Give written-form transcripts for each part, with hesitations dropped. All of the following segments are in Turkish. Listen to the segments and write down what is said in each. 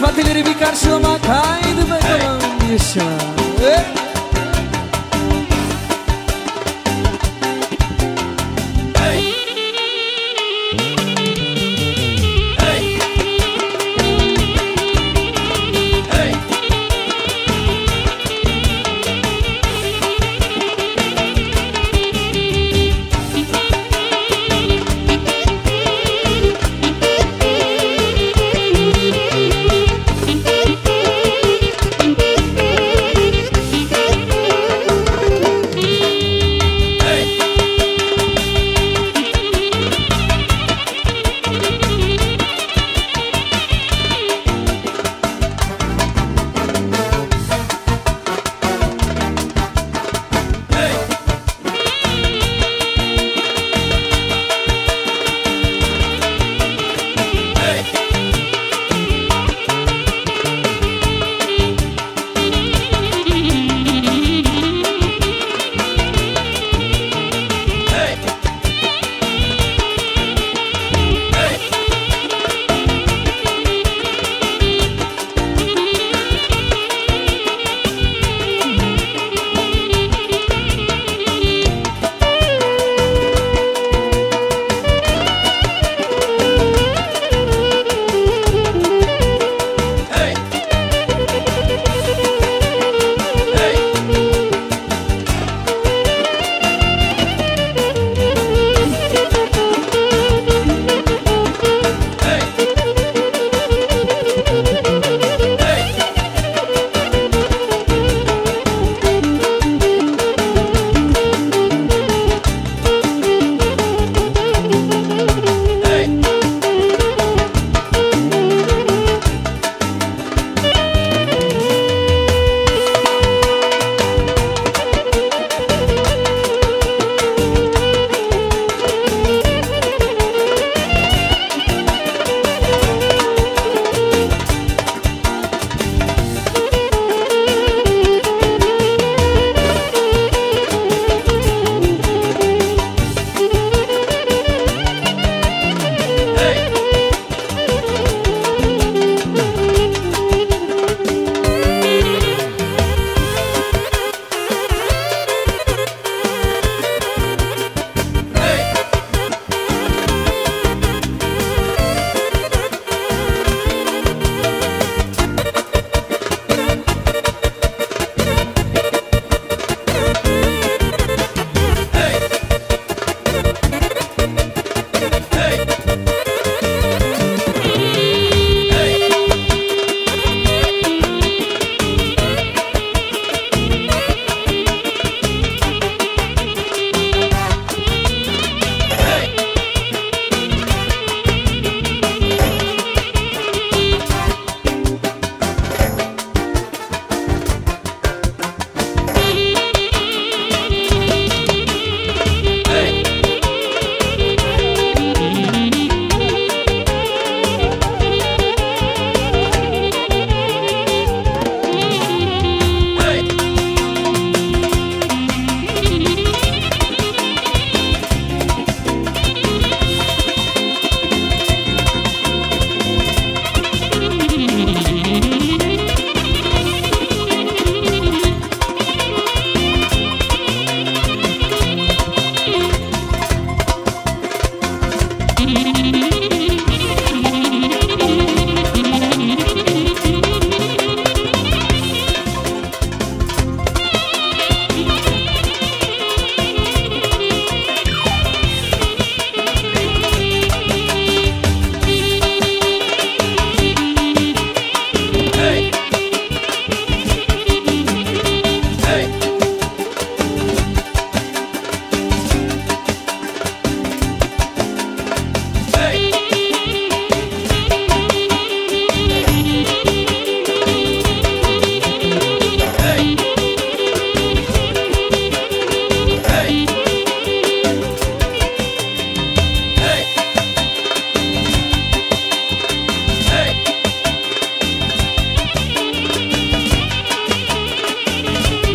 Ispatlerimi karşılamak, haydi bakalım yaşa.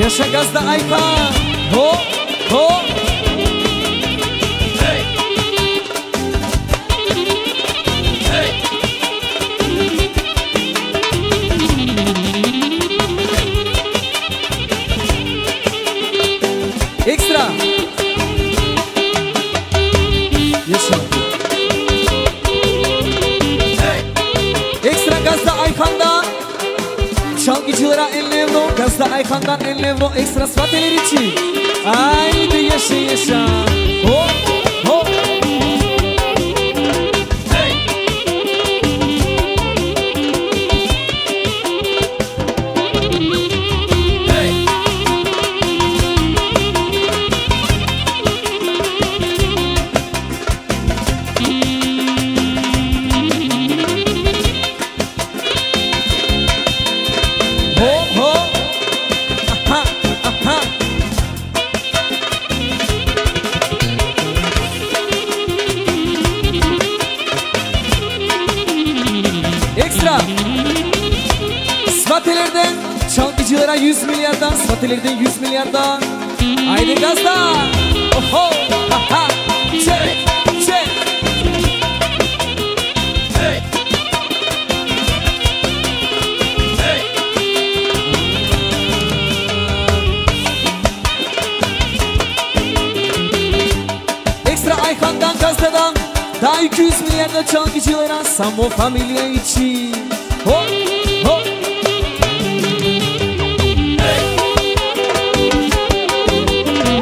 Yaşa gazda Aykan, ho ho. Hey. Hey. da Ayhan'dan Enlevro ekstra svateler için. Haydi yaşa yaşa. Hop hop. Hey. Hey. Svatelerden çalgıcılara 100 milyardan, svatelerden 100 milyardan. Haydi gazda. Oho, haha, çek, çek. Hey, hey. Ekstra Ayhan'dan, gazdadan daha 200 milyardan çalgıcılara Sambo Familia için. Hop. Ayhan'dan çalgıcılara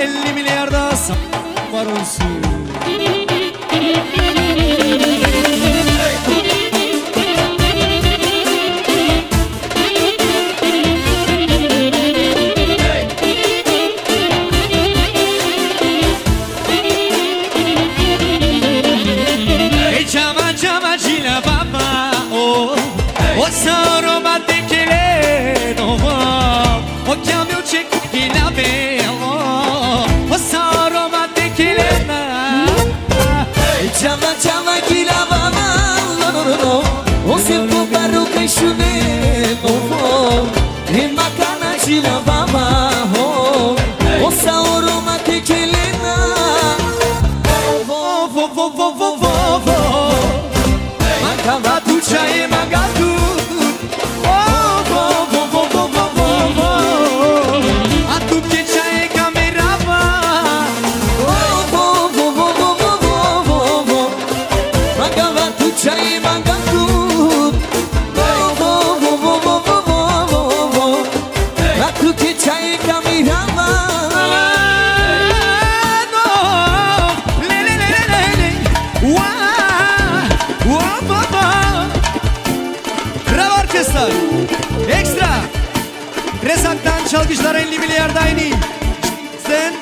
50 milyarda var olsun. Ekstra Resak'tan çalgıçlar 50 milyarda aynı. Mert'ten,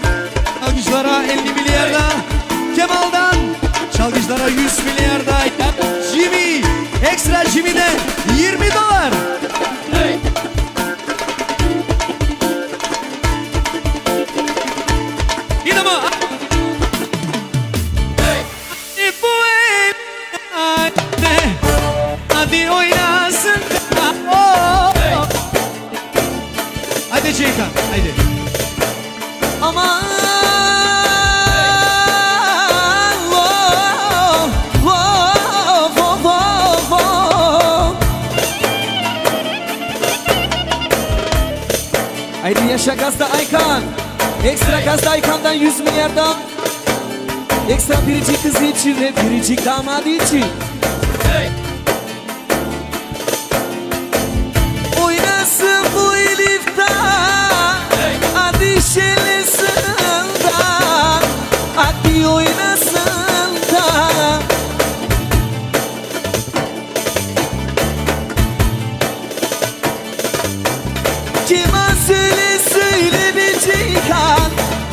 alkışlara 50 milyar da, Kemal'dan, çalgıçlara 100 milyar da, Jimmy, ekstra Jimmy'den $20. Haydi. Aman oh, oh, oh, oh, oh. Haydi yaşa gazda Aykan. Ekstra gazda Aykan'dan 100 milyardan. Ekstra biricik kızı için ve biricik damadı için.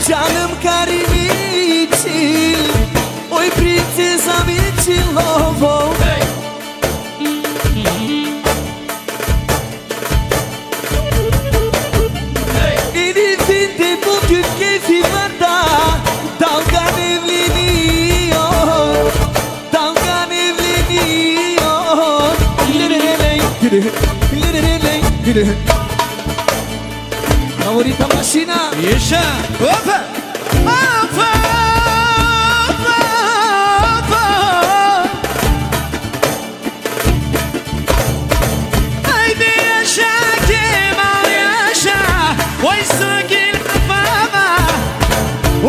Canım karim için, oy printizam için, oh oh. Elifinde bugün keyfim var da, dalgan evleniyor, dalgan evleniyor. Lireleley, gülü, lireleley, gülü. Favorita maşina. Yaşa. Hopa. Hopa. Hopa. Haydi yaşa Kemal yaşa. Oy sakin baba.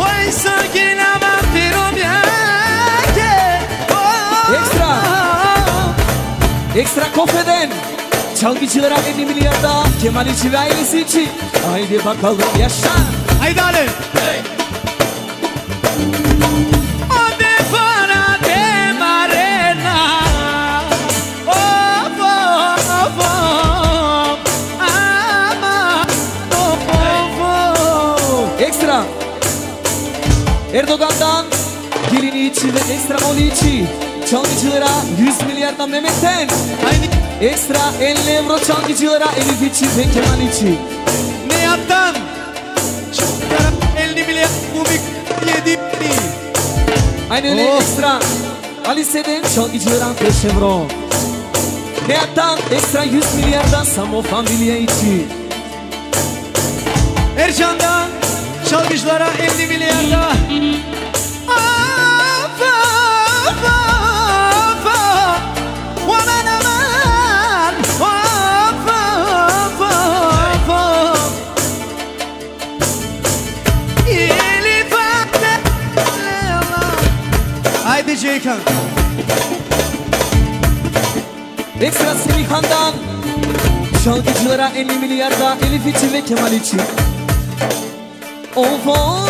Oy sakin ama pirom yake. Ekstra. Ekstra kofeden. Çalgıçılara 50 milyar da, Kemal için ve ailesi için. Haydi bakalım yaşa. Haydi Ali. Hey. Ekstra. Erdoğan'dan gelini için ve ekstra oğlu için. Çalgıcılara 100 milyardan Mehmet'ten. Haydi. Ekstra 50 euro çalgıcılara Elif için ve Kemal için. Nihat'tan çalgıcılara 50 milyar kubik 7 milyar. Aynı öyle oh. Ekstra Alice'den çalgıcılara 5 euro. Nihat'tan ekstra 100 milyardan Samo Familia için. Ercan'dan çalgıcılara 50 milyarda. Ceykan. Ekstra Semihan'dan çalgıcılara 50 milyar da Elif için ve Kemal için. Of of.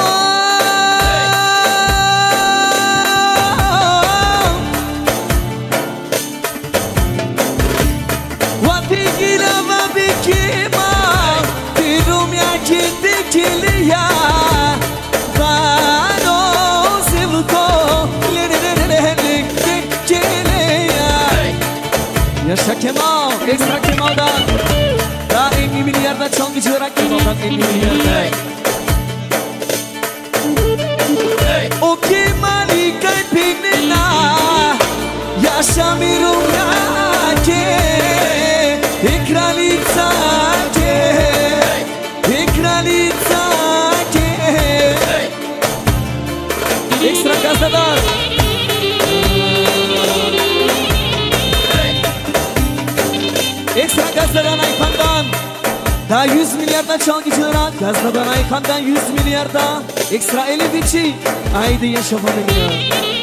Vapikila vapikima Pirum yakindi kiliya. Yaşa Kemal, ekstra Kemal'dan daha 50 milyarda çalgıcılara Kemal'dan 50 milyarda. O Kemal'i kalbimle yaşamıyorum yake. İkralita ke, İkralita ke. Ekstra gazdalar. Ekstra gazdadan Aykan'dan daha 100 milyarda çalgıcılara gazdadan Aykan'dan 100 milyarda ekstra Elif için haydi yaşa bana ya.